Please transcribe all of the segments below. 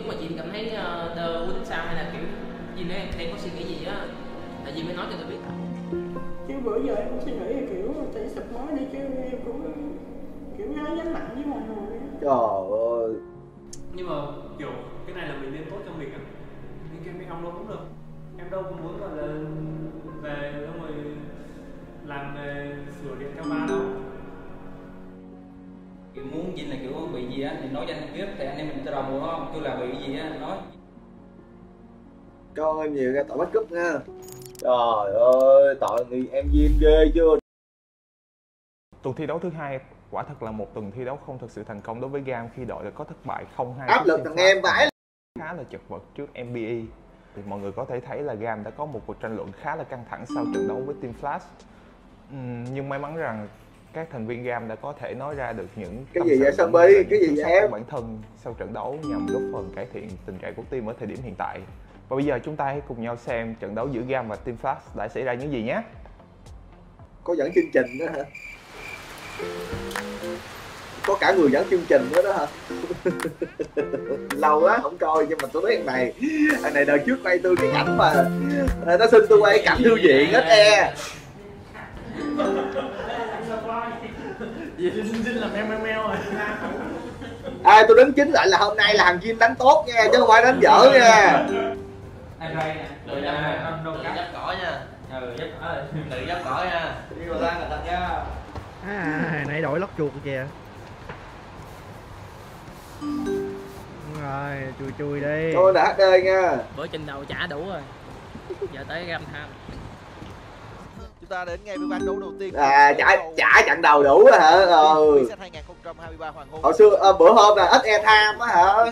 nếu mà chị cảm thấy Dơ quýnh sao hay là kiểu gì nữa em đang có suy nghĩ gì á là chị mới nói cho tôi biết. Chứ bữa giờ em cũng suy nghĩ là kiểu chị sụp mối đi chứ em cũng kiểu nói dám nặng với mọi người. Trời ơi. Nhưng mà kiểu cái này là mình nên tốt cho mình á. Nhưng em biết không đâu cũng được. Em đâu cũng muốn là về xong rồi làm về sửa điện cho ba đâu. Kiểu muốn Vinh là kiểu bị gì á thì nói cho anh biết thì anh em mình sẽ đồng không? Chứ là bị gì á nói. Coi em nhiều ra tội bắt cúp nha. Trời ơi, tội người em Vinh ghê chưa. Tuần thi đấu thứ hai quả thật là một tuần thi đấu không thực sự thành công đối với GAM khi đội đã có thất bại 0-2. Áp lực thằng em vãi khá là chật vật trước NBA. Thì mọi người có thể thấy là GAM đã có một cuộc tranh luận khá là căng thẳng sau trận đấu với Team Flash. Nhưng may mắn rằng các thành viên GAM đã có thể nói ra được những cái gì vậy Sammy, cái gì vậy bản thân sau trận đấu nhằm góp phần cải thiện tình trạng của team ở thời điểm hiện tại. Và bây giờ chúng ta hãy cùng nhau xem trận đấu giữa GAM và Team Flash đã xảy ra những gì nhé. Có dẫn chương trình nữa hả? Có cả người dẫn chương trình nữa đó hả? Lâu quá không coi nhưng mà tôi biết anh này đợt trước quay tôi cái cảnh mà nó xin tôi quay cảnh thư viện hết e. Vinh làm meo rồi. À, tôi đứng chính lại là hôm nay là thằng Vinh đánh tốt nha chứ không phải đánh dở nha. Em đây nè, tự dắt cỏ nha. Tự dắt cỏ nha. Đi vào lan là thật nha. À, nãy đổi lót chuột kìa. Đúng rồi, chui đi. Thôi đã đời nha. Bữa trình đầu trả đủ rồi. Giờ tới Ramtham. Chúng ta đến ngay với ván đấu đầu tiên. À, trả chặn đầu đủ rồi hả? Ừ. Hồi xưa bữa hôm là SE team á hả?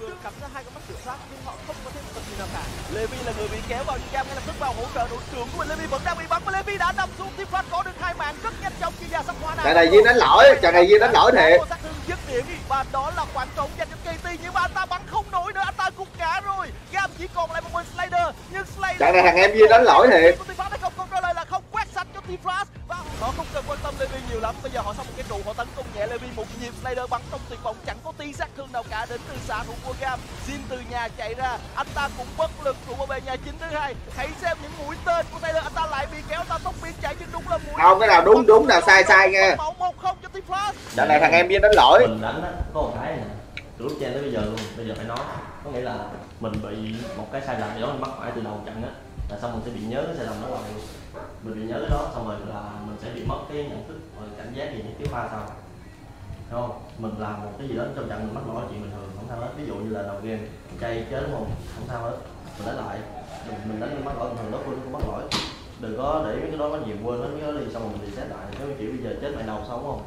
Vừa cắm ra hai con mắt kiểm soát nhưng họ không có thêm một gì nào cả. Levi là người bị kéo vào nhưng GAM ngay lập tức vào hỗ trợ đối tượng của mình. Levi vẫn đang bị bắn và Levi đã nằm xuống. Team Flash có được hai mạng rất nhanh chóng. Kiaya sắp hóa đá. Trận này Vinh đánh lỗi thiệt. Dứt điểm và đó là khoảng trống dành cho KT nhưng mà anh ta bắn không nổi nữa, anh ta gục ngã rồi. GAM chỉ còn lại một mình Slider nhưng Slider. Trận này thằng em Vinh đánh lỗi thiệt. Team Flash không có trả lời là không quét sạch cho Team Flash và họ không cần quan tâm Levi nhiều lắm. Bây giờ họ xong một cái trụ họ tấn công nhẹ Levi một nhịp. Slider bắn trong tuyệt vọng chẳng có tí sát thương nào cả đến từ xa thủ của GAM. Jin từ nhà chạy ra, anh ta cũng bất lực trụ bảo vệ nhà chính thứ hai. Hãy xem những mũi tên của Taylor, anh ta lại bị kéo ta tốc biến chạy nhưng đúng là mũi. Không cái nào đúng nào sai nghe. 1-0 cho Team Flash. Trận này thằng em Vinh đánh lỗi. Mình đánh á, có một cái này nè. Từ lúc chơi tới bây giờ luôn, bây giờ phải nói. Có nghĩa là mình bị một cái sai lầm gì đó mình mắc phải từ đầu trận á là xong mình sẽ bị nhớ cái sai lầm đó hoài luôn. Mình bị nhớ cái đó xong rồi là mình sẽ bị mất cái nhận thức rồi cảnh giác gì những tiếng pha sau. Không, mình làm một cái gì đó trong trận mình mắc lỗi chuyện bình thường không sao hết. Ví dụ như là đầu game chay chế đúng không sao hết. Mình đánh lại, mình đánh mắc lỗi bình thường đó quên cũng mắc lỗi. Đừng có để mấy cái đó có nhiều quên lắm nhớ đi xong rồi mình reset lại. Nếu chỉ bây giờ chết mày đầu xấu không?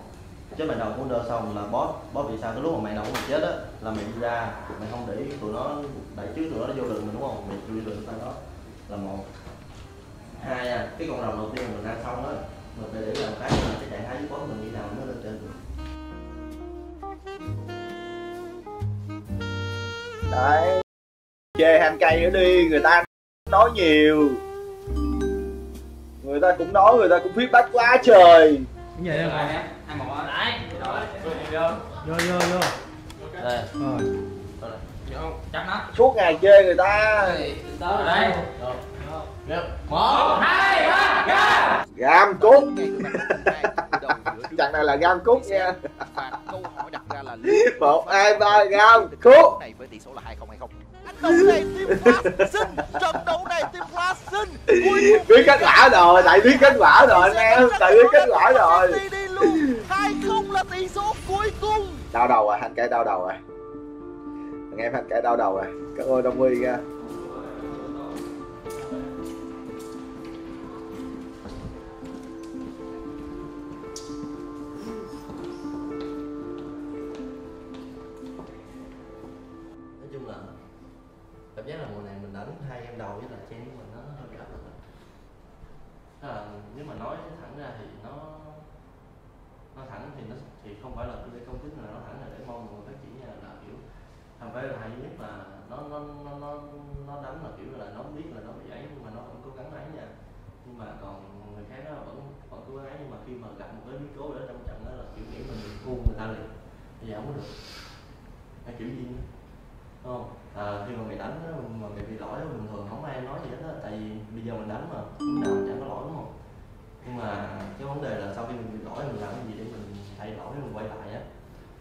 Chết mày đầu của Dơ xong là boss vì sao cái lúc mà mày đầu của mình chết á là mày đi ra, mày không để tụi nó đẩy trước tụi nó vô đường mình đúng không? Mày chui đường sang đó là một. Hai à, cái con rồng đầu tiên mình đang xong đó mình phải để làm cái mình phải chạy thái với boss mình đi nào nó lên trên được. Đấy, chê hành cây nữa đi, người ta nói nhiều. Người ta cũng nói, người ta cũng feedback quá trời. Cái gì đây rồi nè, ăn một đấy. Vô. Đây. Rồi. Chắc nó. Suốt ngày chê người ta. Tới rồi đây. Được. 1, 2, 3, GAM. GAM cút. Trận này là GAM cút nha. 1, 2, 3, GAM cút. Này với tỷ số là 2-0. Trận này Team Flash xin, trận đấu này Team Flash xin. Biết kết quả rồi, tại biết kết quả rồi anh em, tại biết kết quả rồi. 2-0 là tỷ số cuối cùng. Đau đầu rồi, hành cây đau đầu rồi. Anh em hành cây đau đầu rồi. Các ơi Đông Huy ra. Chắc là mùa này mình đánh hai game đầu với là chen của mình nó hơi bị áp lực. Là nếu mà nói thẳng ra thì nó thẳng thì nó không phải là để công kích mà nó thẳng là để mong người phát triển là kiểu thằng phải là hay nhất là nó đánh là kiểu là nó biết là nó bị ấy nhưng mà nó vẫn cố gắng ấy nha. Nhưng mà còn người khác nó vẫn cố gắng ấy nhưng mà khi mà gặp một cái biến cố ở trong trận đó là kiểu mình bị thua người ta liền thì không có được. Hay kiểu gì? không? Khi mà mày đánh mà mày bị lỗi bình thường không ai nói gì hết á, tại vì bây giờ mình đánh mà lúc nào chẳng có lỗi đúng không? Nhưng mà cái vấn đề là sau khi mình bị lỗi mình làm cái gì để mình thay đổi, mình quay lại á.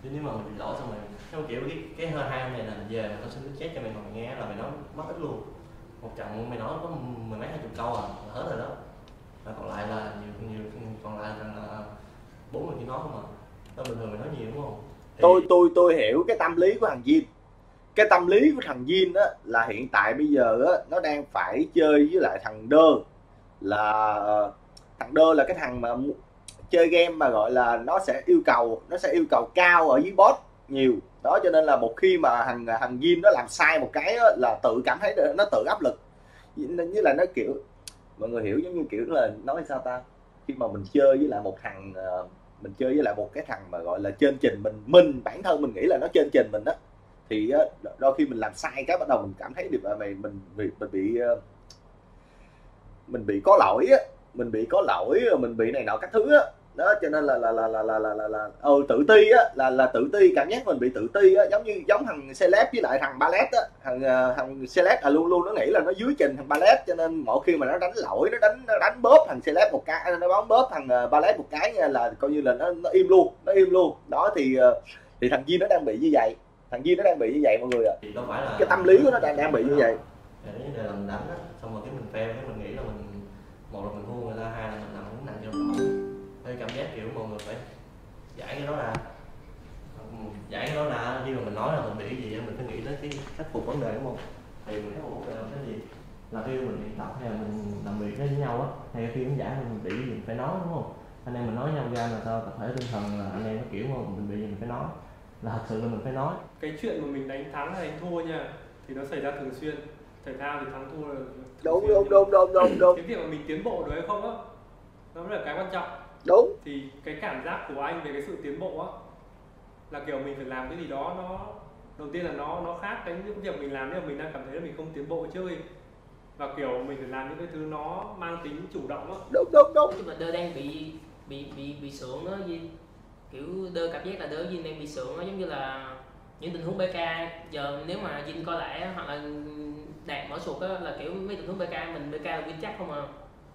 Chứ nếu mà mình bị lỗi xong rồi theo kiểu cái hơi ham này là về tao xin chết cho mày còn nghe là mày nói mất ít luôn. Một trận mày nói có mười mấy 20 câu à, là hết rồi đó. Và còn lại là nhiều còn lại là 40 cái nói không à. Tao bình thường mày nói nhiều đúng không? Thì... tôi hiểu cái tâm lý của thằng Jin. Cái tâm lý của thằng Jin á là hiện tại bây giờ á nó đang phải chơi với lại thằng Dơ, là thằng Dơ là cái thằng mà chơi game mà gọi là nó sẽ yêu cầu cao ở dưới bot nhiều đó, cho nên là một khi mà thằng Jin nó làm sai một cái á, là tự cảm thấy nó tự áp lực, như là nó kiểu mọi người hiểu giống như kiểu là nói sao ta, khi mà mình chơi với lại một thằng mà gọi là trên trình mình bản thân mình nghĩ là nó trên trình mình đó, thì đôi khi mình làm sai cái bắt đầu mình cảm thấy được là mình bị có lỗi á, mình bị này nọ các thứ á đó, cho nên là tự ti á, là tự ti, cảm giác mình bị tự ti á, giống thằng Celeb với lại thằng Ballet á, thằng Celeb là luôn nó nghĩ là nó dưới trình thằng Ballet, cho nên mỗi khi mà nó đánh lỗi, nó đánh bóp thằng Celeb một cái, nó bóng bóp thằng Ballet một cái nha, là coi như là nó im luôn đó. Thì thằng Duy nó đang bị như vậy, mọi người ạ. À. Cái tâm lý của nó đang bị như vậy. Để là mình đánh á, xong rồi cái mình fail, cái mình nghĩ là mình một là mình thua người ta, hai là mình làm cũng nặng cho nó. Hơi cảm giác kiểu mọi người phải giải cái đó ra. Giải cái đó ra, khi mà mình nói là mình bị cái gì, mình phải nghĩ tới cái khắc phục vấn đề đúng không? Thì mình khắc phục vấn đề là cái gì? Là khi mình luyện tập hay là mình làm việc với nhau á, hay khi cũng giải mình bị gì mình phải nói đúng không? Anh em mình nói nhau ra là tao tập thể tinh thần là anh em nó kiểu mà mình bị gì mình phải nói. Là thật sự là mình phải nói. Cái chuyện mà mình đánh thắng hay đánh thua nha, thì nó xảy ra thường xuyên. Thể thao thì thắng thua là đúng. Cái việc mà mình tiến bộ được hay không á, nó mới là cái quan trọng. Đúng. Thì cái cảm giác của anh về cái sự tiến bộ á, là kiểu mình phải làm cái gì đó nó, đầu tiên là nó khác cái việc mình làm nếu mình đang cảm thấy là mình không tiến bộ chơi, và kiểu mình phải làm những cái thứ nó mang tính chủ động á. Đúng. Nhưng mà Đơ đang bị sướng á gì. Kiểu Đơ cảm giác là Đơ Vinh đang bị sượng đó, giống như là những tình huống BK giờ nếu mà Vinh coi lại hoặc là Đạt mở sụt á, là kiểu mấy tình huống BK là win chắc không à,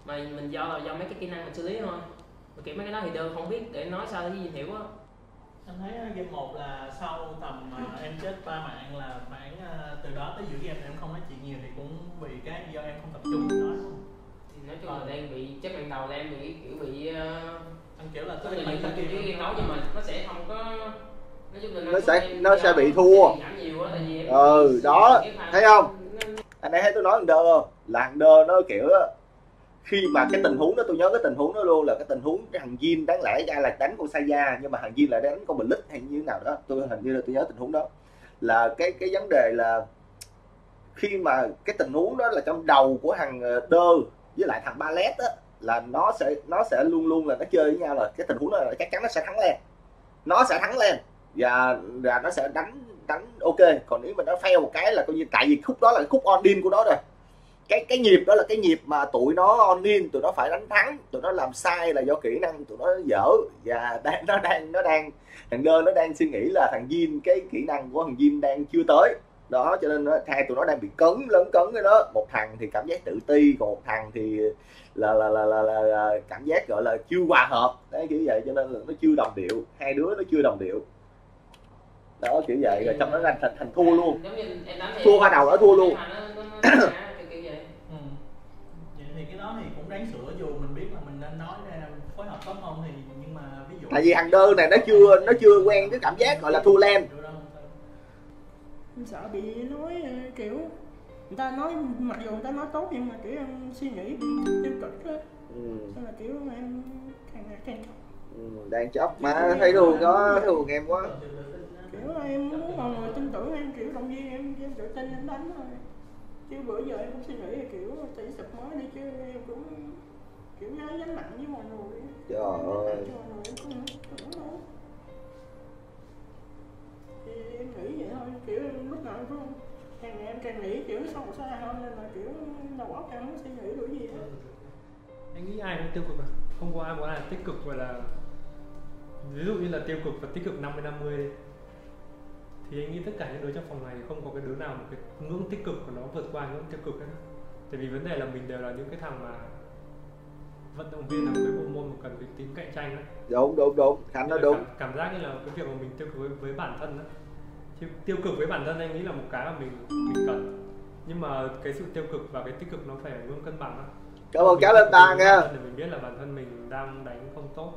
mà mình do mấy cái kỹ năng mình xử lý thôi, mà kiểu mấy cái đó thì Đơ không biết để nói sao để Vinh hiểu á. Anh thấy game 1 là sau tầm em chết 3 mạng là khoảng từ đó tới giữa game em không nói chuyện nhiều, thì cũng vì cái do em không tập trung nói không? Thì nói chung là đang bị chắc ban đầu là em bị kiểu bị kiểu là tôi nghĩ cái nói nhưng mà nó sẽ không có, nó sẽ bị thua. Ừ đó, thấy không? Anh ấy thấy tôi nói thằng Đơ là thằng Đơ nó kiểu khi mà cái tình huống đó, tôi nhớ cái tình huống đó luôn, là cái tình huống cái thằng Jin đáng lẽ ra là đánh con Saya nhưng mà thằng Jin lại đánh con Blitz hay như thế nào đó, tôi hình như là tôi nhớ tình huống đó là cái vấn đề là khi mà cái tình huống đó là trong đầu của thằng Đơ với lại thằng Ballet á, là nó sẽ luôn là nó chơi với nhau, là cái tình huống đó là chắc chắn nó sẽ thắng lên và nó sẽ đánh ok. Còn nếu mà nó fail một cái là coi như, tại vì khúc đó là khúc on in của nó rồi, cái nhịp đó là cái nhịp mà tụi nó on in, tụi nó phải đánh thắng, tụi nó làm sai là do kỹ năng tụi nó dở, và nó đang thằng Đơ nó đang suy nghĩ là thằng Jin, cái kỹ năng của thằng Jin đang chưa tới đó, cho nên hai tụi nó đang bị lấn cấn cái đó. Một thằng thì cảm giác tự ti, còn một thằng thì là cảm giác gọi là chưa hòa hợp đấy, kiểu vậy, cho nên là nó chưa đồng điệu, hai đứa nó chưa đồng điệu đó, kiểu vậy. Rồi trong đó là thành thua luôn, thua qua đầu nó thua luôn. Vậy thì cái đó thì cũng đáng sửa, dù mình biết là mình nên nói ra phối hợp tốt không thì, nhưng mà ví dụ tại vì thằng Đơ này nó chưa quen cái cảm giác gọi là thua lem. Em sợ bị nói kiểu người ta nói, mặc dù người ta nói tốt nhưng mà kiểu em suy nghĩ tiêu cực á, nên là kiểu em càng đang chóc mà thấy luôn đó, thấy buồn em quá, kiểu em muốn mọi người tin tưởng em, kiểu động viên em tự tin em đánh thôi, chứ bữa giờ em cũng suy nghĩ là kiểu tỷ sụp mới đi, chứ em cũng kiểu nói dám nặng với mọi người. Trời ơi, em nghĩ vậy thôi, kiểu lúc nào cũng càng nghĩ kiểu sâu xa hơn, nên là kiểu đầu óc em không suy nghĩ được gì hết. Anh nghĩ ai cũng tiêu cực à? Không có ai muốn là tích cực, gọi là ví dụ như là tiêu cực và tích cực 50-50 đi. thì anh nghĩ tất cả những đứa trong phòng này không có cái đứa nào một cái ngưỡng tích cực của nó vượt qua ngưỡng tiêu cực hết. Tại vì vấn đề là mình đều là những cái thằng mà vận động viên, là một cái bộ môn mà cần cái tính cạnh tranh đấy. Đúng, Khánh nói đúng. Cảm giác như là cái việc mà mình tiêu cực với bản thân đó. Thì tiêu cực với bản thân anh nghĩ là một cái mà mình cần. Nhưng mà cái sự tiêu cực và cái tích cực nó phải ở ngưỡng cân bằng đó. Cảm ơn cá lên ta nha. Để mình biết là bản thân mình đang đánh không tốt,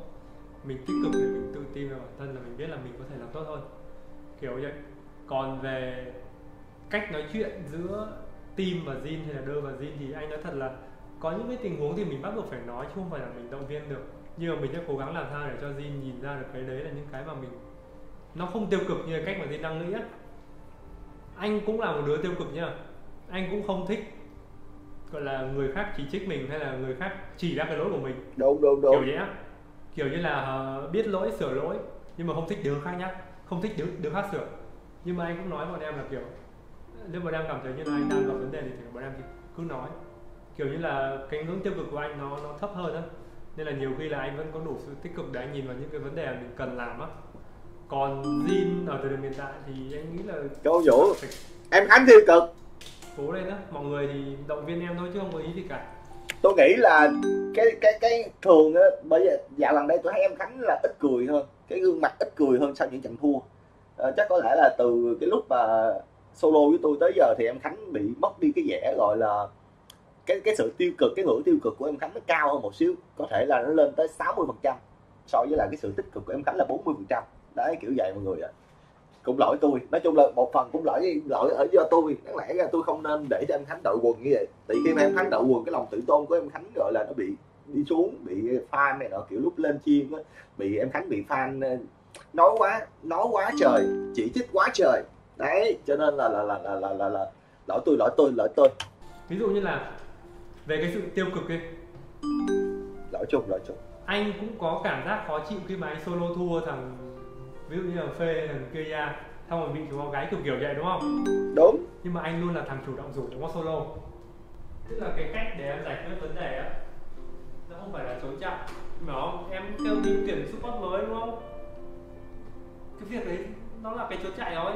mình tích cực để mình tự tin vào bản thân là mình biết là mình có thể làm tốt hơn, kiểu vậy. Còn về cách nói chuyện giữa team và Jin hay là Đơ và Jin thì anh nói thật là có những cái tình huống thì mình bắt buộc phải nói chứ không phải là mình động viên được, nhưng mà mình sẽ cố gắng làm sao để cho Jin nhìn ra được cái đấy là những cái mà mình nó không tiêu cực như là cách mà Jin đang nghĩ á. Anh cũng là một đứa tiêu cực nhá, anh cũng không thích gọi là người khác chỉ trích mình hay là người khác chỉ ra cái lỗi của mình. Đúng. Kiểu vậy á, kiểu như là biết lỗi sửa lỗi nhưng mà không thích đứa khác nhá, không thích đứa khác sửa. Nhưng mà anh cũng nói bọn em là kiểu nếu bọn em cảm thấy như là anh đang gặp vấn đề thì bọn em thì cứ nói, kiểu như là cái ngưỡng tiêu cực của anh nó thấp hơn á, nên là nhiều khi là anh vẫn có đủ sự tích cực để anh nhìn vào những cái vấn đề mình cần làm á. Còn Jin ở thời điểm hiện tại thì anh nghĩ là câu vũ em Khánh tiêu cực cố lên á, mọi người thì động viên em thôi chứ không có ý gì cả. Tôi nghĩ là cái thường á, bởi vì dạo gần đây tôi thấy em Khánh là ít cười hơn, cái gương mặt ít cười hơn sau những trận thua. Chắc có lẽ là từ cái lúc mà solo với tôi tới giờ thì em Khánh bị mất đi cái vẻ gọi là cái sự tiêu cực, cái ngưỡng tiêu cực của em Khánh nó cao hơn một xíu, có thể là nó lên tới 60% so với là cái sự tích cực của em Khánh là 40%. Đấy, kiểu vậy mọi người ạ. Cũng lỗi tôi, nói chung là một phần cũng lỗi ở do tôi, đáng lẽ là tôi không nên để cho em Khánh đội quần như vậy. Tại khi mà em Khánh đội quần, cái lòng tự tôn của em Khánh gọi là nó bị đi xuống, bị fan này nọ, kiểu lúc lên chiên á, bị em Khánh bị fan nói quá trời, chỉ trích quá trời. Đấy, cho nên là lỗi tôi. Ví dụ như là về cái sự tiêu cực đi. Lỗi chung. Anh cũng có cảm giác khó chịu khi mà anh solo thua thằng ví dụ như là Phê, thằng Kiaya, xong rồi bị chúng nó gái kiểu vậy đúng không? Đúng. Nhưng mà anh luôn là thằng chủ động rủ chúng nó solo. Tức là cái cách để em giải quyết vấn đề á, nó không phải là trốn chạy, mà em kêu đi tuyển support mới đúng không? Cái việc đấy nó là cái trốn chạy rồi.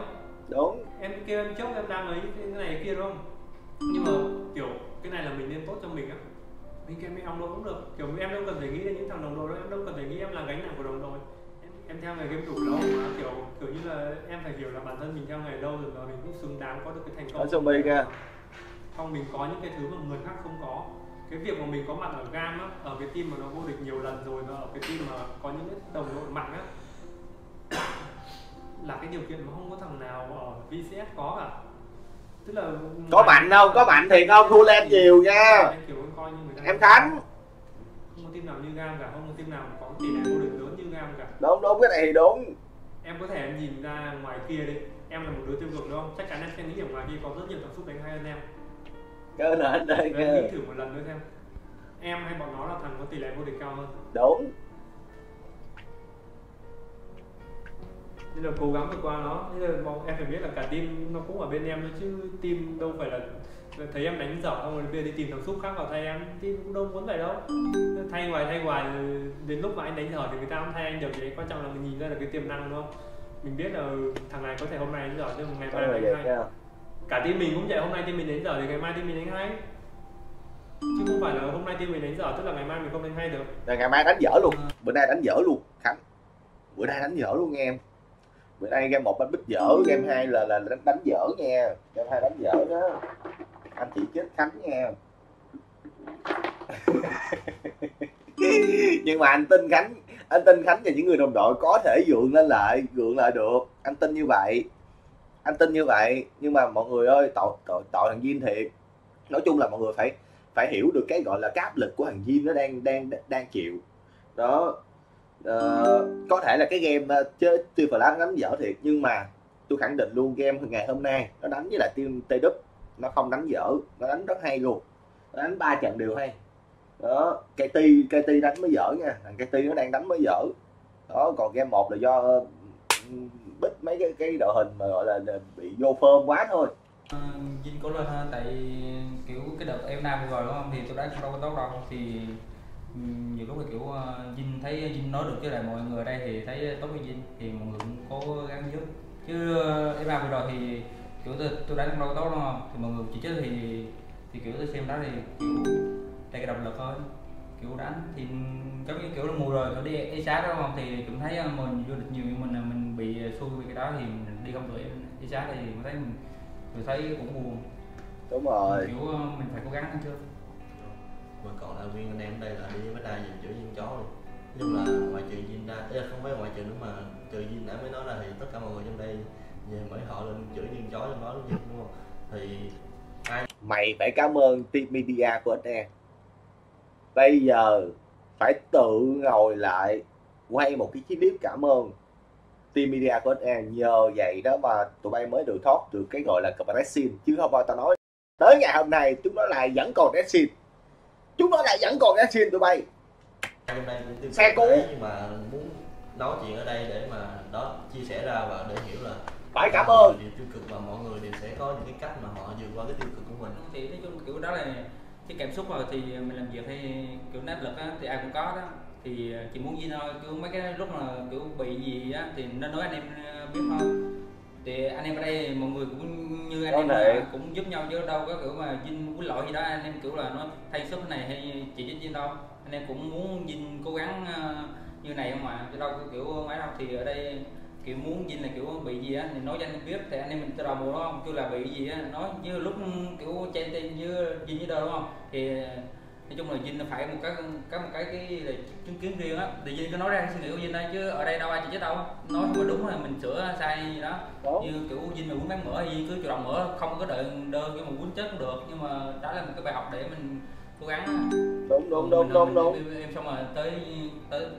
Đúng. Em kêu em chốc em đang ấy cái này kia đúng không? Nhưng mà kiểu cái này là mình nên tốt cho mình á. Mình kêu mấy ông đâu cũng được. Kiểu em đâu cần phải nghĩ đến những thằng đồng đội đâu, em đâu cần phải nghĩ em là gánh nặng của đồng đội. Em theo nghề game thủ đâu mà kiểu như là em phải hiểu là bản thân mình theo nghề đâu rồi mà mình cũng xứng đáng có được cái thành công. Không, mình có những cái thứ mà người khác không có. Cái việc mà mình có mặt ở GAM á, ở cái team mà nó vô địch nhiều lần rồi và ở cái team mà có những cái đồng đội mạnh á là cái điều kiện mà không có thằng nào ở VCS có cả. Tức là có bạn đâu, có bạn thì không thua lên nhiều nha. Em Khánh không có team nào như GAM cả, không có team nào có tỷ lệ vô địch lớn như GAM cả. Đúng, cái này thì đúng. Em có thể em nhìn ra ngoài kia đi, em là một đứa tiêu cực đúng không? Chắc chắn em sẽ nghĩ ở ngoài kia có rất nhiều cảm xúc đánh hay hơn em. Cơ là đây. Em nghĩ thử một lần nữa xem. Em hay bọn nó là thằng có tỷ lệ vô địch cao hơn. Đúng. Nên là cố gắng vượt qua nó. Nên là em phải biết là cả team nó cũng ở bên em thôi chứ team đâu phải là thấy em đánh dở xong rồi bây giờ đi tìm thằng xúc khác vào thay em, team cũng đâu muốn vậy đâu. Thay hoài đến lúc mà anh đánh dở thì người ta không thay anh được. Vậy quan trọng là mình nhìn ra được cái tiềm năng đúng không? Mình biết là thằng này có thể hôm nay đánh dở nhưng ngày mai đánh hay. Cả team mình cũng vậy, hôm nay team mình đánh dở thì ngày mai team mình đánh hay. Chứ không phải là hôm nay team mình đánh dở tức là ngày mai mình không đánh hay được. Rồi ngày mai đánh dở luôn, bữa nay đánh dở luôn Khánh. Bữa nay đánh dở luôn nghe em. Bữa nay game 1 đánh bích dở, game 2 là đánh dở nha. Game 2 đánh dở đó. Anh chỉ chết Khánh nha. Nhưng mà anh tin Khánh và những người đồng đội có thể gượng lại được. Anh tin như vậy. Nhưng mà mọi người ơi, tội thằng Vinh thiệt. Nói chung là mọi người phải hiểu được cái gọi là cái áp lực của thằng Vinh nó đang chịu. Đó. Có thể là cái game chơi T-flop đánh dở thiệt, nhưng mà tôi khẳng định luôn game ngày hôm nay nó đánh với lại team T-dup nó không đánh dở, nó đánh rất hay luôn, nó đánh 3 trận đều hay đó. KT đánh mới dở nha, thằng KT nó đang đánh mới dở đó. Còn game 1 là do bích mấy cái đội hình mà gọi là bị vô form quá thôi. Vinh cố lên ha, tại kiểu cái đợt em nam rồi đúng không, thì tôi đánh không đâu có tốt đâu, thì nhiều lúc là kiểu Vinh thấy Vinh nói được với lại mọi người ở đây thì thấy tốt với Vinh thì mọi người cũng cố gắng giúp. chứ em vào vừa rồi thì kiểu tôi đánh đâu tốt đúng không, thì mọi người chỉ chết thì kiểu tôi xem đó thì kiểu đây cái động lực thôi, kiểu đánh thì giống như kiểu là mùa rồi tôi đi ESA đúng không, thì cũng thấy mình vô địch nhiều nhưng mình bị xui vì cái đó thì mình đi không được ESA thì mình thấy cũng buồn. Đúng rồi, kiểu mình phải cố gắng chứ. Mà còn là Nguyên anh em đây là đi với đa dành chữ Dinh chó luôn. Nhưng mà ngoại trừ Dinh ra, không phải ngoại trừ nữa mà trừ Dinh đã mới nói là thì tất cả mọi người trong đây về mới họ lên chữ Dinh chó trong đó đúng không? Thì ai mày phải cảm ơn team media của anh em. Bây giờ phải tự ngồi lại quay một cái clip cảm ơn team media của anh em, nhờ vậy đó mà tụi bay mới được thoát được cái gọi là compression, chứ không phải tao nói tới ngày hôm nay chúng nó lại vẫn còn asean, tụi bay xe cũ. Nhưng mà muốn nói chuyện ở đây để mà đó chia sẻ ra và để hiểu là phải cảm ơn điều tiêu cực và mọi người đều sẽ có những cái cách mà họ vượt qua cái tiêu cực của mình. Thì nói chung kiểu đó là cái cảm xúc rồi, thì mình làm việc hay kiểu áp lực á thì ai cũng có đó, thì chỉ muốn gì thôi, kiểu mấy cái lúc mà kiểu bị gì á thì nên nói anh em biết thôi. Thì anh em ở đây mọi người cũng như anh em là cũng giúp nhau chứ đâu có kiểu mà Vinh cái lỗi gì đó anh em kiểu là nó thay shop này hay chỉ cho Vinh đâu, anh em cũng muốn Vinh cố gắng như này không ạ, chứ đâu có kiểu máy đâu. Thì ở đây kiểu muốn Vinh là kiểu bị gì á thì nói cho anh em biết, thì anh em mình từ đầu mùa đó không kêu là bị gì á nói như lúc kiểu chạy tên như Vinh với Đơ đúng không, thì nói chung là Vinh là phải một cái chứng kiến riêng á, thì Vinh có nói ra suy nghĩ của Vinh đây chứ ở đây đâu ai chỉ chết đâu, nói không có đúng là mình sửa sai gì đó. Đúng. Như kiểu Vinh mà muốn bán mỡ Vinh cứ chủ động mỡ, không có đợi đơn nhưng mà muốn chết cũng được, nhưng mà đó là một cái bài học để mình cố gắng. Đúng. Em xong rồi tới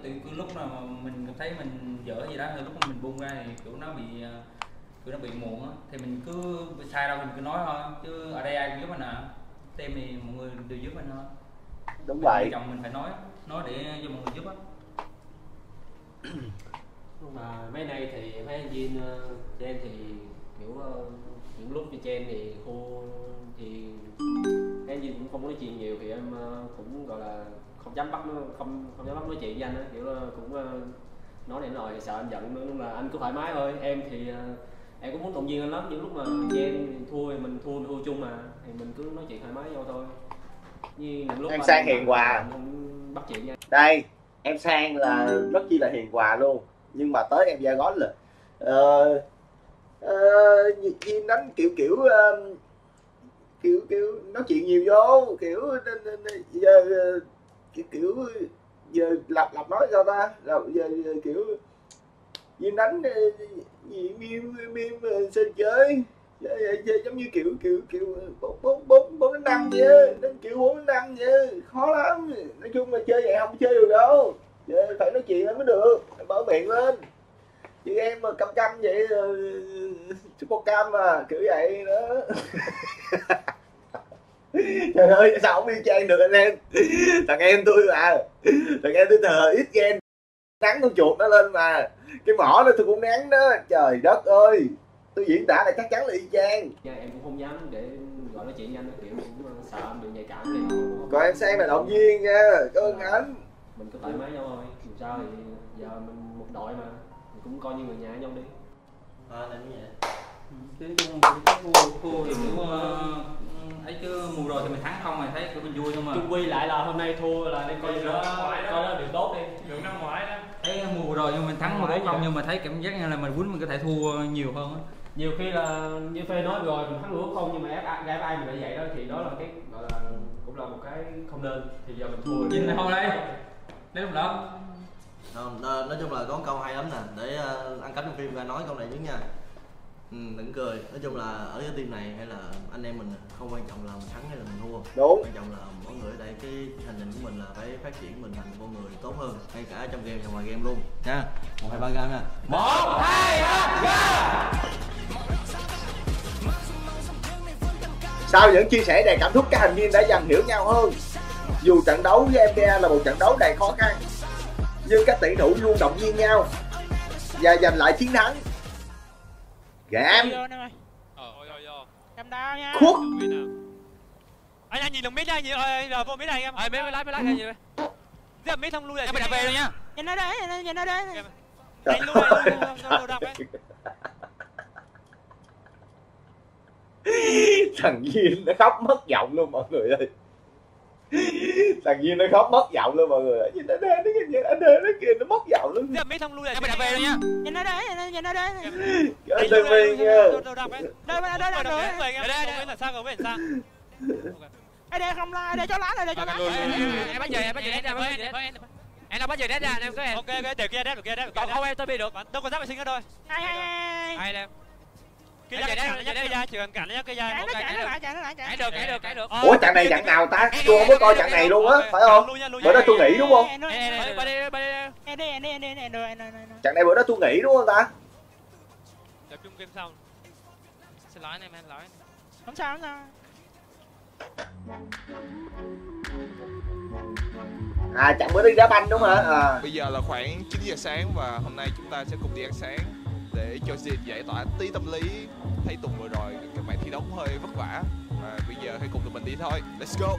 cứ lúc nào mà mình thấy mình dở gì đó thì lúc mà mình buông ra thì kiểu nó bị muộn á, thì mình cứ sai đâu mình cứ nói thôi, chứ ở đây ai cũng giúp mình à, tem thì mọi người đều giúp mình thôi. Đúng vậy, chồng mình phải nói để cho mọi người giúp á. Mà mấy nay thì thấy Vinh trên thì kiểu những lúc đi trên thì cô thì thấy Vinh cũng không nói chuyện nhiều, thì em cũng gọi là không dám bắt nói chuyện với anh á, kiểu cũng nói này nói sợ anh giận nữa, nhưng mà anh cứ thoải mái thôi. Em thì em cũng muốn động viên anh lắm, những lúc mà Vinh thua thì mình thua chung mà, thì mình cứ nói chuyện thoải mái nhau thôi. Em Sang hiền hòa bắt chuyện nha. Đây, em Sang là rất chi là hiền hòa luôn. Nhưng mà tới em Gia Gói là Vinh đánh kiểu nói chuyện nhiều vô, kiểu giờ lập nói sao ta, giờ kiểu Vinh đánh gì miêu sơ chơi. Giống như kiểu 4-5 vậy, đến kiểu 4-5 vậy, khó lắm. Nói chung là chơi vậy không chơi được đâu, phải nói chuyện mới được, mở miệng lên. Chứ em mà cam vậy, super cam mà, kiểu vậy đó. Trời ơi, sao không đi trang được anh em. Thằng em tôi thờ ít game, nắng con chuột nó lên mà, cái mỏ nó tôi cũng nắng đó, trời đất ơi. Tôi diễn tả là chắc chắn là y chang. Em cũng không dám để gọi nói chuyện nhanh, kiểu cũng sợ bị nhạy cảm này. Còn em Sang là động viên nha, cảm ơn anh. Mình cứ thoải mái nhau thôi, làm sao thì giờ mình một đội mà, mình cũng coi như người nhà nhau đi. Là như vậy. Thua thì kiểu ấy chứ mùa rồi thì mình thắng không mà thấy tụi mình vui thôi mà. Chung quy lại là hôm nay thua là nên coi như đó điều tốt đi, đừng năm ngoái đó. Thấy mùa rồi nhưng mình thắng mà không, nhưng mà thấy cảm giác như là mình quýnh mình có thể thua nhiều hơn á. Nhiều khi là như Phê nói rồi mình thắng lúa không, nhưng mà FA mình lại vậy đó, thì đó là cái gọi là cũng là một cái không nên, thì giờ mình thua. Nhìn lại không đây, đến lúc đó. Nói chung là có câu hay lắm nè, để ăn cánh trong phim ra nói câu này nhớ nha. Đừng cười. Nói chung là ở cái team này hay là anh em mình không quan trọng là mình thắng hay là mình thua. Đúng. Quan trọng là mọi người ở đây cái hành trình của mình là phải phát triển mình thành con người tốt hơn, ngay cả trong game và ngoài game luôn nha. 1, 2, 3 game nha. 1, 2, 3 game. Sau những chia sẻ đầy cảm xúc, các thành viên đã dần hiểu nhau hơn. Dù trận đấu với NBA là một trận đấu đầy khó khăn, nhưng các tuyển thủ luôn động viên nhau và giành lại chiến thắng. GAM Khuất. Anh nhìn đồng mít anh nhìn rồi vô mít này em. Mít anh nhìn đi. Giật mít không lui này. Em phải về rồi nha. Nhìn nó đấy. Anh lui đồ đọc đấy. Thằng Vinh nó khóc mất giọng luôn mọi người ơi. Thằng Vinh nó khóc mất giọng luôn mọi người ơi. Nhìn anh Đê nó kìa, nó mất giọng luôn. Mấy thông lui này mình đã về rồi nha. Nhìn nó đấy, nhìn nó đấy. Anh Đê về nha. Đây mà đây là người. Đây đây là sao người sao. Anh Đê không la, để cho lá này, để cho lá. Em bắt giờ em đâu bắt giờ đét ra em cứ em. Ok ok để kia đét được kia đét. Còn không em tôi bị được. Tôi còn giáp vệ sinh nữa thôi. Hay em. Ủa chặng này chặng nào ta? Tôi không có coi chặng này luôn á, phải không? Bữa đó tôi nghỉ đúng không? Chặng này bữa đó tôi nghỉ đúng không ta? Tập trung game xong. Xin lỗi anh em, lỗi. Không sao không sao. À chặng bữa đi đá banh đúng hả? À. Bây giờ là khoảng 9 giờ sáng và hôm nay chúng ta sẽ cùng đi ăn sáng. Để cho Jin giải tỏa tí tâm lý. Thấy tuần vừa rồi các bạn thi đấu hơi vất vả và bây giờ hãy cùng tụi mình đi thôi. Let's go.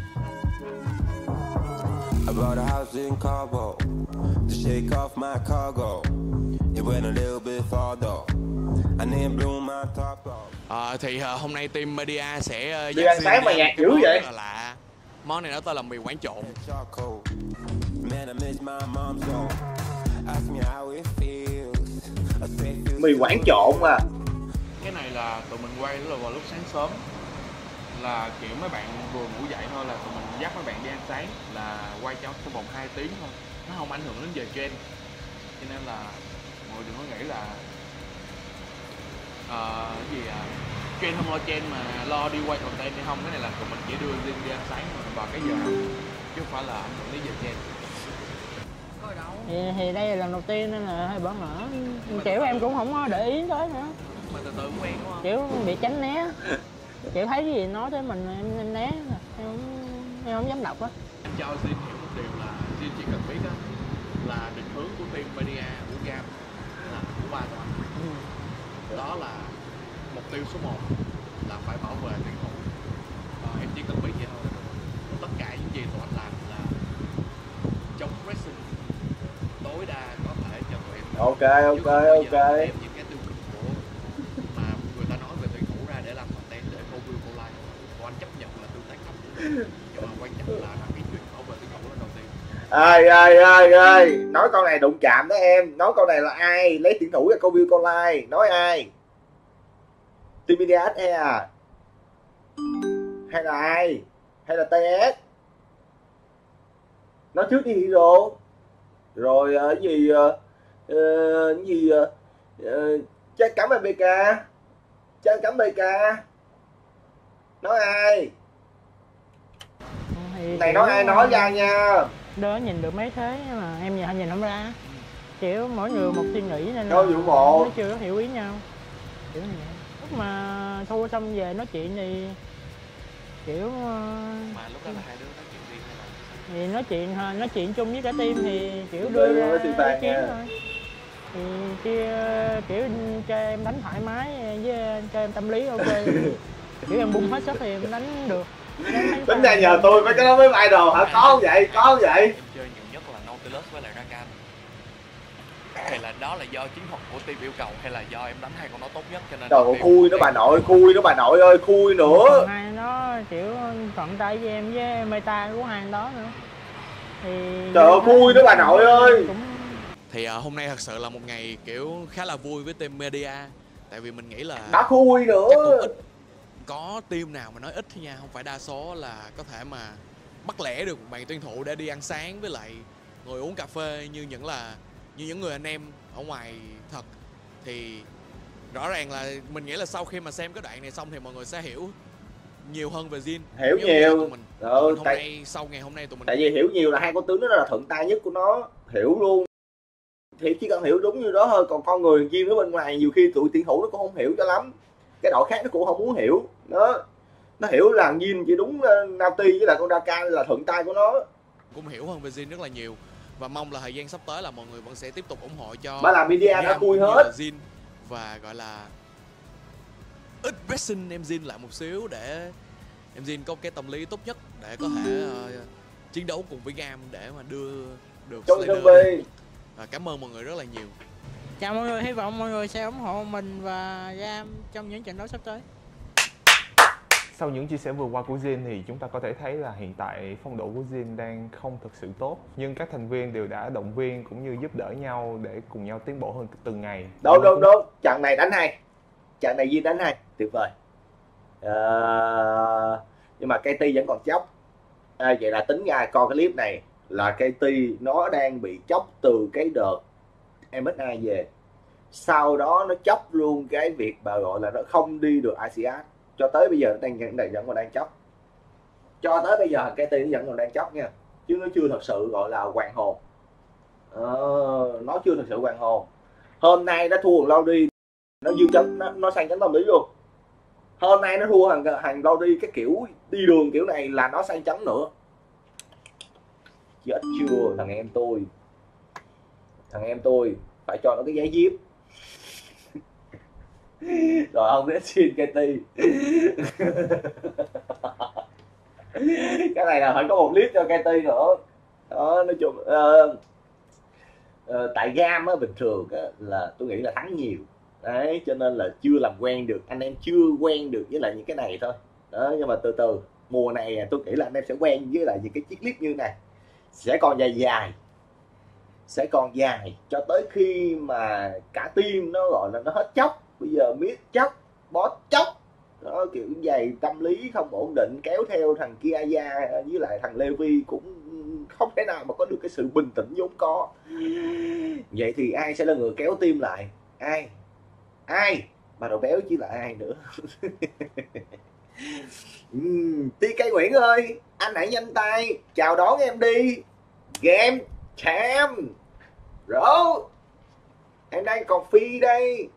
I bought a house in Cabo to shake off my cargo. It went a little bit far though. I need blue my top off. Thì hôm nay team media sẽ đi ăn sáng mà nhạc dữ vậy. Lạ. Món này nó tên là mì quảng trộn. Mì quảng trộn à. Cái này là tụi mình quay là vào lúc sáng sớm. Là kiểu mấy bạn vừa ngủ dậy thôi là tụi mình dắt mấy bạn đi ăn sáng. Là quay trong vòng 2 tiếng thôi. Nó không ảnh hưởng đến giờ trend. Cho nên là mọi người đừng có nghĩ là trend không lo trend mà lo đi quay content hay không. Cái này là tụi mình chỉ đưa riêng đi ăn sáng vào cái giờ chứ không phải là ảnh hưởng đến giờ trend. Thì đây là lần đầu tiên nên là hơi bỡ ngỡ. Kiểu em cũng không có để ý tới nữa. Mà từ từ quen đúng không? Kiểu bị tránh né. Kiểu thấy cái gì nói tới mình em né. Em không dám đọc á. Em cho Jin hiểu một điều là Jin chỉ cần biết á là định hướng của team media của GAM là của ba tụi anh. Đó là mục tiêu số 1 là phải bảo vệ tuyển thủ. Em chỉ cần biết vậy thôi. Tất cả những gì tụi anh làm là chống pressing tối đa có thể cho tụi em. Ok. Em những cái tiêu cực của mà người ta nói về tuyển thủ ra để làm content để câu view câu like. Còn anh chấp nhận là tương tác không. Nhưng mà quan trọng là làm cái chuyện bảo vệ tuyển thủ là đầu tiên. Ơi, nói câu này đụng chạm đó em. Nói câu này là ai lấy tuyển thủ ra câu view câu like, nói ai? Team Media SE à? Hay là ai? Hay là TS? Nói trước đi Hero. Rồi Trang cắm BK. Trang cắm BK. Nói ai? Thì này nói ai nói ra nha. Đứa nhìn được mấy thế mà em nhìn không ra. Kiểu mỗi người một suy nghĩ nên là nó chưa hiểu ý nhau. Kiểu như vậy. Lúc mà thua xong về nói chuyện thì kiểu mà lúc đó là hai đứa nói chuyện riêng hay là thì nói chuyện chung với cả team thì kiểu đưa ra ý kiến thôi. Thì kia kiểu cho em đánh thoải mái với cho em tâm lý ok. Kiểu em bung hết sức thì em đánh được. Tính ra nhờ tôi mấy cái đó mới bay đồ hả? Có không vậy? Có không vậy? Em chơi nhiều nhất là Nautilus với lại Rakan. Hay là đó là do chiến thuật của team yêu cầu hay là do em đánh hai con nó tốt nhất cho nên. Trời khui nó bà nội, khui nó bà nội ơi, khui nữa. Hai nó kiểu thuận tay với em với meta của hai đó nữa. Thì trời ơi khui nó bà nội ơi. Thì hôm nay thật sự là một ngày kiểu khá là vui với team media. Tại vì mình nghĩ là đã khui nữa. Chắc cũng ít có team nào mà nói ít thôi nha, không phải đa số là có thể mà bắt lẻ được bạn tuyển thủ để đi ăn sáng với lại ngồi uống cà phê như những người anh em ở ngoài thật. Thì rõ ràng là mình nghĩ là sau khi mà xem cái đoạn này xong thì mọi người sẽ hiểu nhiều hơn về Jin. Hiểu nhiều mình. Sau ngày hôm nay tụi mình tại vì hiểu nhiều là hai con tướng đó là thuận tay nhất của nó. Hiểu luôn thì chỉ cần hiểu đúng như đó thôi. Còn con người Jin ở bên ngoài nhiều khi tụi tuyển thủ nó cũng không hiểu cho lắm. Cái đội khác nó cũng không muốn hiểu. Nó hiểu là Jin chỉ đúng Nauti với là con Rakan là thuận tay của nó. Cũng hiểu hơn về Jin rất là nhiều. Và mong là thời gian sắp tới là mọi người vẫn sẽ tiếp tục ủng hộ cho là media đã khui hết Jin. Và gọi là ít pressing em Jin lại một xíu để em Jin có cái tâm lý tốt nhất để có thể chiến đấu cùng với GAM để mà đưa được Slayer. Cảm ơn mọi người rất là nhiều. Chào mọi người, hy vọng mọi người sẽ ủng hộ mình và GAM trong những trận đấu sắp tới. Sau những chia sẻ vừa qua của Jin thì chúng ta có thể thấy là hiện tại phong độ của Jin đang không thực sự tốt, nhưng các thành viên đều đã động viên cũng như giúp đỡ nhau để cùng nhau tiến bộ hơn từng ngày. Đúng. Trận này đánh hay, trận này Jin đánh hay, tuyệt vời. Nhưng mà KT vẫn còn chóc. Vậy là tính ra coi cái clip này là KT nó đang bị chóc từ cái đợt MSI về. Sau đó nó chóc luôn cái việc bà gọi là nó không đi được asean. Cho tới bây giờ nó vẫn còn đang chóc. Cho tới bây giờ KT nó vẫn còn đang chóc nha. Chứ nó chưa thật sự gọi là hoàn hồn. Nó chưa thật sự hoàn hồn. Hôm nay nó thua Lao đi, nó dư chấn, nó sang chấn tâm lý luôn. Hôm nay nó thua hàng Lao đi, cái kiểu đi đường kiểu này là nó sang chấn nữa. Chết chưa thằng em tôi. Thằng em tôi phải cho nó cái giấy diếp. Rồi ông đến xin KT. Cái này là phải có một clip cho KT nữa. Đó, nói chung tại GAM á, bình thường á, là tôi nghĩ là thắng nhiều. Đấy, cho nên là chưa làm quen được, anh em chưa quen được với lại những cái này thôi. Đó, nhưng mà từ từ mùa này tôi nghĩ là anh em sẽ quen với lại những cái chiếc clip như này. Sẽ còn dài dài. Sẽ còn dài cho tới khi mà cả team nó gọi là nó hết chóc. Bây giờ mid chóc, boss chóc. Đó, kiểu dày tâm lý không ổn định, kéo theo thằng Kiaya với lại thằng Levi cũng không thể nào mà có được cái sự bình tĩnh vốn có. Vậy thì ai sẽ là người kéo team lại? Ai? Ai? Mà đồ béo chỉ là ai nữa? TK Nguyễn ơi, anh hãy nhanh tay chào đón em đi. Game Cham. Bro, em đang còn phi đây.